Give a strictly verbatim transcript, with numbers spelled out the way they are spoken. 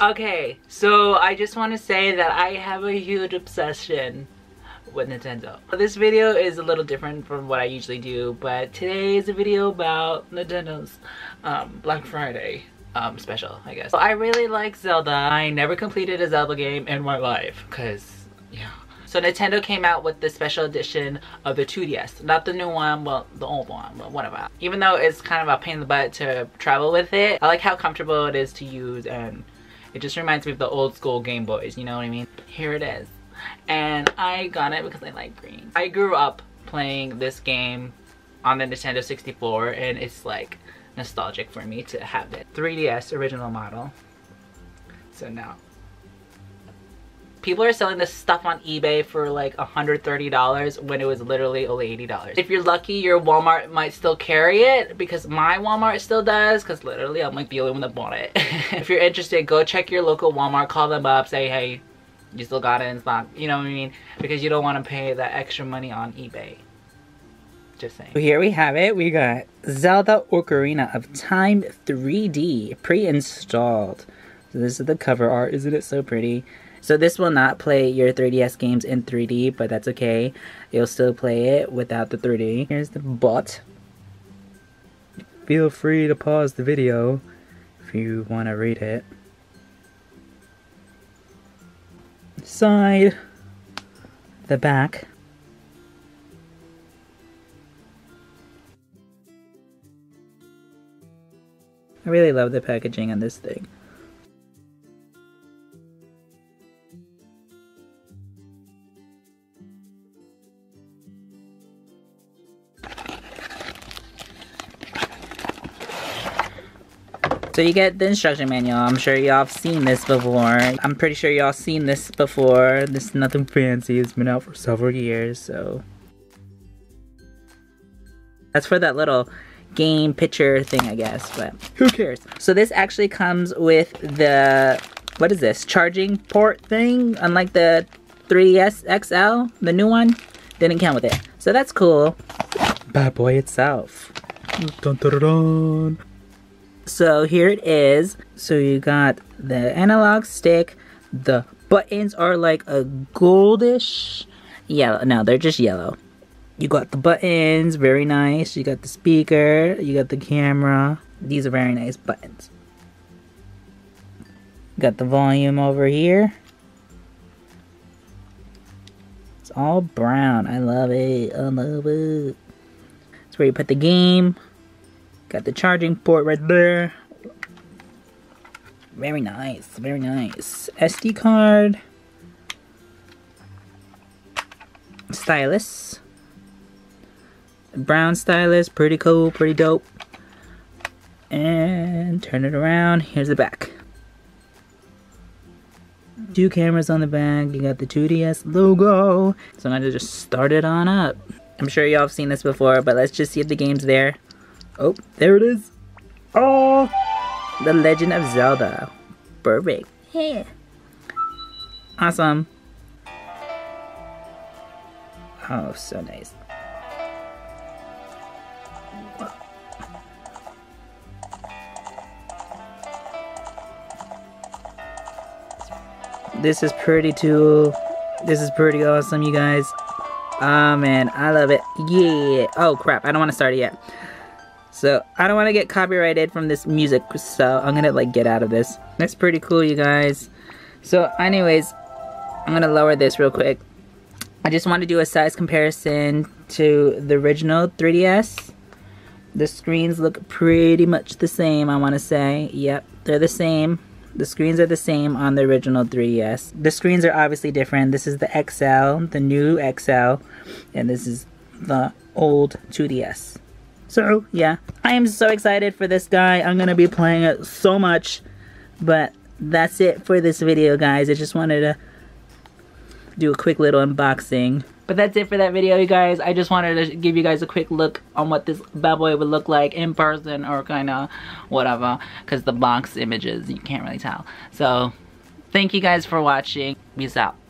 Okay, so I just want to say that I have a huge obsession with Nintendo. This video is a little different from what I usually do, but today is a video about Nintendo's um, Black Friday um, special, I guess. So I really like Zelda. I never completed a Zelda game in my life, because, yeah. So Nintendo came out with the special edition of the two D S. Not the new one, well, the old one, but whatever. Even though it's kind of a pain in the butt to travel with it, I like how comfortable it is to use, and it just reminds me of the old school Game Boys, you know what I mean? Here it is. And I got it because I like green. I grew up playing this game on the Nintendo sixty-four, and it's like nostalgic for me to have it. three D S original model. So now, people are selling this stuff on eBay for like one hundred thirty dollars when it was literally only eighty dollars. If you're lucky, your Walmart might still carry it, because my Walmart still does, because literally I'm like the only one that bought it. If you're interested, go check your local Walmart, call them up, say, hey, you still got it in stock, you know what I mean? Because you don't want to pay that extra money on eBay. Just saying. Here we have it. We got Zelda Ocarina of Time three D pre-installed. So this is the cover art. Isn't it so pretty? So this will not play your three D S games in three D, but that's okay. You'll still play it without the three D. Here's the butt. Feel free to pause the video if you want to read it. Side. The back. I really love the packaging on this thing. So you get the instruction manual. I'm sure y'all have seen this before. I'm pretty sure y'all seen this before. This is nothing fancy. It's been out for several years, so. That's for that little game picture thing, I guess, but who cares? So this actually comes with the, what is this? Charging port thing? Unlike the three D S X L, the new one, didn't come with it. So that's cool. Bad boy itself. Dun, dun, dun, dun. So here it is. So you got the analog stick. The buttons are like a goldish yellow. No, they're just yellow. You got the buttons, very nice. You got the speaker, you got the camera. These are very nice buttons. Got the volume over here. It's all brown. I love it. I love it. That's where you put the game. Got the charging port right there. Very nice, very nice. S D card. Stylus. Brown stylus, pretty cool, pretty dope. And turn it around, here's the back. Two cameras on the back, you got the two D S logo. So I'm gonna just start it on up. I'm sure y'all have seen this before, but let's just see if the game's there. Oh, there it is. Oh, The Legend of Zelda. Perfect. Yeah. Awesome. Oh, so nice. This is pretty too. This is pretty awesome, you guys. Oh man, I love it. Yeah. Oh crap, I don't want to start it yet. So, I don't want to get copyrighted from this music, so I'm gonna like get out of this. That's pretty cool, you guys. So anyways, I'm gonna lower this real quick. I just want to do a size comparison to the original three D S. The screens look pretty much the same, I want to say. Yep, they're the same. The screens are the same on the original three D S. The screens are obviously different. This is the X L, the new X L, and this is the old two D S. So, yeah, I am so excited for this guy. I'm gonna be playing it so much. But that's it for this video, guys. I just wanted to do a quick little unboxing. But that's it for that video, you guys. I just wanted to give you guys a quick look on what this bad boy would look like in person, or kinda whatever, because the box images, you can't really tell. So, thank you guys for watching. Peace out.